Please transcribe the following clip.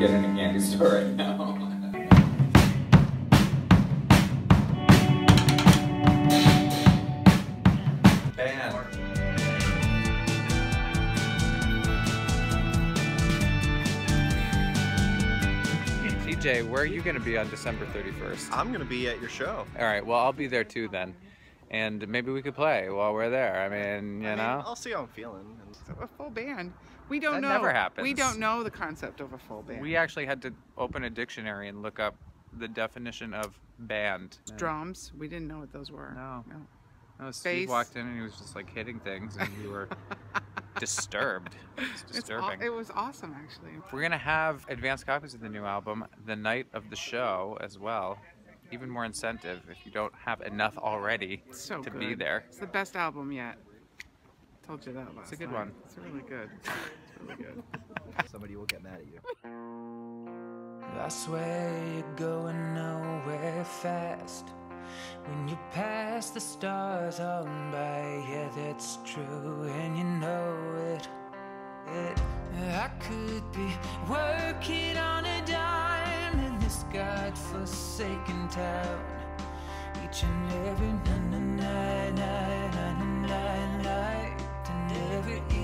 get in a candy store right now. TJ, where are you going to be on December 31st? I'm going to be at your show. All right, well, I'll be there too then. And maybe we could play while we're there. I mean, you know? I'll see how I'm feeling. A full band. We don't know. That never happens. We don't know the concept of a full band. We actually had to open a dictionary and look up the definition of band. Drums. We didn't know what those were. No. Steve walked in and he was just like hitting things and we were disturbed. It's disturbing. It was awesome, actually. We're going to have advanced copies of the new album the night of the show as well. Even more incentive if you don't have enough already to be there. It's the best album yet. I told you that last It's a good one. It's really good. It's really good. Somebody will get mad at you. I swear you're going nowhere fast. When you pass the stars on by, yeah, that's true, and you know it. I could be working on a dime in this godforsaken town. Each and every night, and every